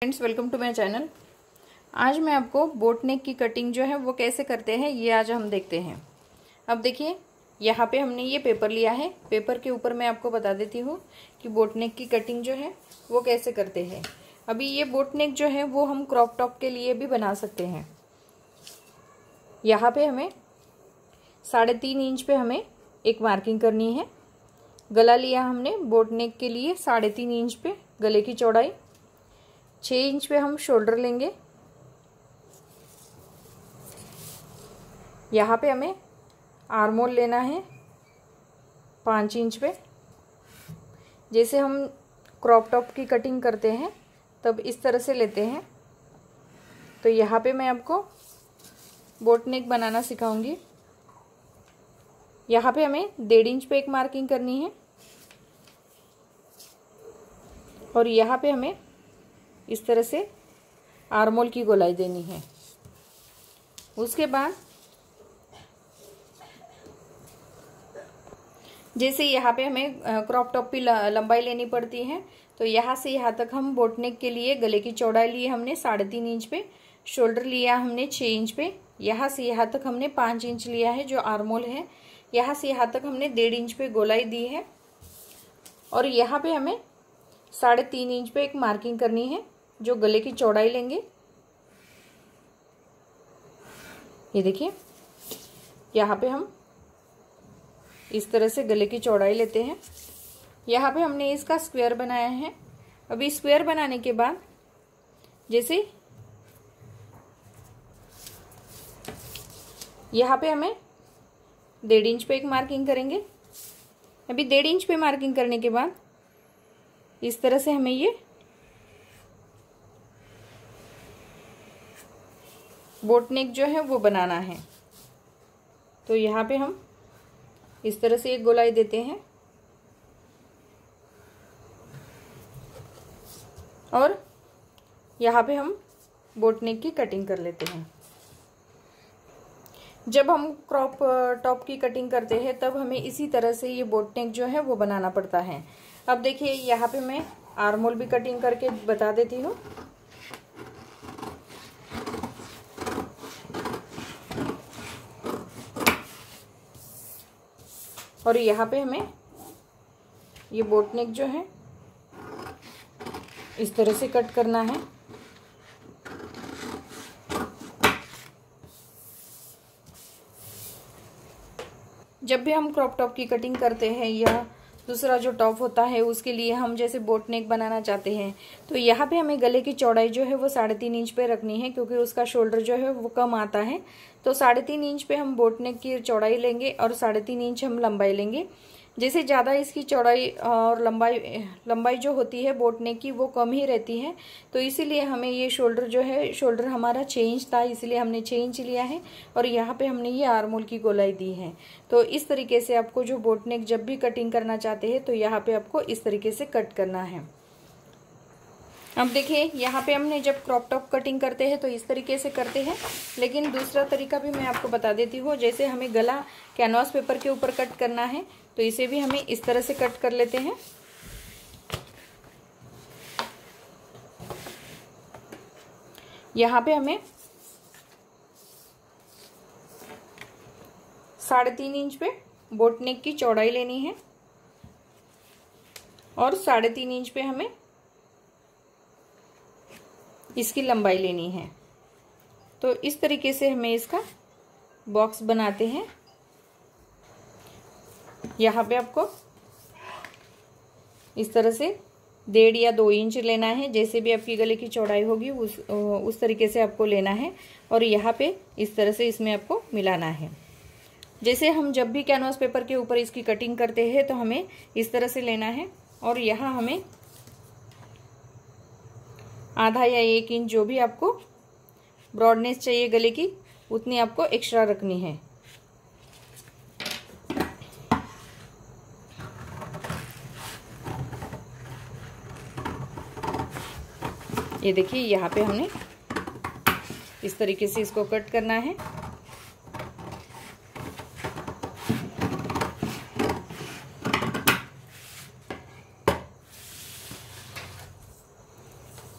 Friends welcome to my channel. आज मैं आपको बोट नेक की कटिंग जो है वो कैसे करते हैं ये आज हम देखते हैं। अब देखिए यहाँ पे हमने ये पेपर लिया है, पेपर के ऊपर मैं आपको बता देती हूँ कि बोट नेक की कटिंग जो है वो कैसे करते हैं। अभी ये बोट नेक जो है वो हम क्रॉप टॉप के लिए भी बना सकते हैं। यहाँ पे हमें 3.5 इंच पे हमें एक मार्किंग करनी है। गला लिया हमने बोट नेक के लिए 3.5 इंच पे गले की चौड़ाई, 6 इंच पे हम शोल्डर लेंगे। यहाँ पे हमें आर्म होल लेना है 5 इंच पे। जैसे हम क्रॉप टॉप की कटिंग करते हैं तब इस तरह से लेते हैं। तो यहाँ पे मैं आपको बोट नेक बनाना सिखाऊंगी। यहाँ पे हमें 1.5 इंच पे एक मार्किंग करनी है और यहाँ पे हमें इस तरह से आर्म होल की गोलाई देनी है। उसके बाद जैसे यहाँ पे हमें क्रॉप टॉप की लंबाई लेनी पड़ती है, तो यहाँ से यहाँ तक हम बोट नेक के लिए गले की चौड़ाई लिए हमने 3.5 इंच पे, शोल्डर लिया हमने 6 इंच पे, यहाँ से यहाँ तक हमने 5 इंच लिया है जो आर्म होल है, यहाँ से यहाँ तक हमने 1.5 इंच पे गोलाई दी है और यहाँ पे हमें 3.5 इंच पे एक मार्किंग करनी है जो गले की चौड़ाई लेंगे। ये देखिए यहाँ पे हम इस तरह से गले की चौड़ाई लेते हैं। यहाँ पे हमने इसका स्क्वायर बनाया है। अभी स्क्वायर बनाने के बाद जैसे यहाँ पे हमें 1.5 इंच पे एक मार्किंग करेंगे। अभी 1.5 इंच पे मार्किंग करने के बाद इस तरह से हमें ये बोट नेक जो है वो बनाना है। तो यहाँ पे हम इस तरह से एक गोलाई देते हैं और यहाँ पे हम बोट नेक की कटिंग कर लेते हैं। जब हम क्रॉप टॉप की कटिंग करते हैं तब हमें इसी तरह से ये बोट नेक जो है वो बनाना पड़ता है। अब देखिए यहाँ पे मैं आर्म होल भी कटिंग करके बता देती हूँ। और यहाँ पे हमें ये बोट नेक जो है इस तरह से कट करना है। जब भी हम क्रॉप टॉप की कटिंग करते हैं या दूसरा जो टॉप होता है उसके लिए हम जैसे बोट नेक बनाना चाहते हैं, तो यहाँ पे हमें गले की चौड़ाई जो है वो 3.5 इंच पे रखनी है क्योंकि उसका शोल्डर जो है वो कम आता है। तो 3.5 इंच पे हम बोट नेक की चौड़ाई लेंगे और 3.5 इंच हम लंबाई लेंगे। जैसे ज़्यादा इसकी चौड़ाई और लंबाई जो होती है बोट नेक की वो कम ही रहती है, तो इसीलिए हमें ये शोल्डर जो है, शोल्डर हमारा 6 इंच था इसलिए हमने 6 इंच लिया है और यहाँ पे हमने ये आर्म होल की गोलाई दी है। तो इस तरीके से आपको जो बोट नेक जब भी कटिंग करना चाहते हैं तो यहाँ पे आपको इस तरीके से कट करना है। अब देखिए यहाँ पे हमने जब क्रॉप टॉप कटिंग करते हैं तो इस तरीके से करते हैं, लेकिन दूसरा तरीका भी मैं आपको बता देती हूँ। जैसे हमें गला कैनवास पेपर के ऊपर कट करना है तो इसे भी हमें इस तरह से कट कर लेते हैं। यहाँ पे हमें 3.5 इंच पे बोट नेक की चौड़ाई लेनी है और 3.5 इंच पे हमें इसकी लंबाई लेनी है। तो इस तरीके से हमें इसका बॉक्स बनाते हैं। यहाँ पे आपको इस तरह से 1.5 या 2 इंच लेना है, जैसे भी आपकी गले की चौड़ाई होगी उस तरीके से आपको लेना है और यहाँ पे इस तरह से इसमें आपको मिलाना है। जैसे हम जब भी कैनवास पेपर के ऊपर इसकी कटिंग करते हैं तो हमें इस तरह से लेना है और यहाँ हमें आधा या 1 इंच जो भी आपको ब्रॉडनेस चाहिए गले की उतनी आपको एक्स्ट्रा रखनी है। ये देखिए यहाँ पे हमने इस तरीके से इसको कट करना है।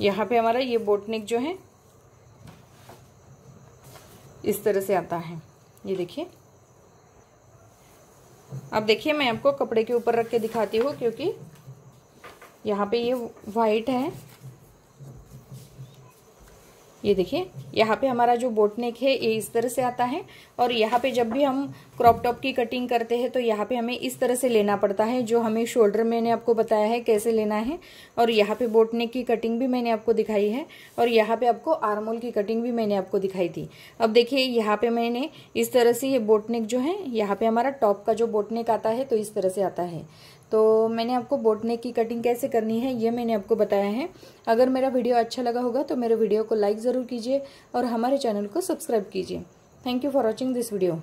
यहाँ पे हमारा ये बोट नेक जो है इस तरह से आता है। ये देखिए, अब देखिए मैं आपको कपड़े के ऊपर रख के दिखाती हूँ, क्योंकि यहाँ पे ये वाइट है। ये देखिए यहाँ पे हमारा जो बोट नेक है ये इस तरह से आता है। और यहाँ पे जब भी हम क्रॉप टॉप की कटिंग करते हैं तो यहाँ पे हमें इस तरह से लेना पड़ता है, जो हमें शोल्डर मैंने आपको बताया है कैसे लेना है। और यहाँ पे बोट नेक की कटिंग भी मैंने आपको दिखाई है, और यहाँ पे आपको आर्म होल की कटिंग भी मैंने आपको दिखाई थी। अब देखिए यहाँ पे मैंने इस तरह से ये बोट नेक जो है, यहाँ पे हमारा टॉप का जो बोट नेक आता है तो इस तरह से आता है। तो मैंने आपको बोट नेक की कटिंग कैसे करनी है ये मैंने आपको बताया है। अगर मेरा वीडियो अच्छा लगा होगा तो मेरे वीडियो को लाइक ज़रूर कीजिए और हमारे चैनल को सब्सक्राइब कीजिए। Thank you for watching this video.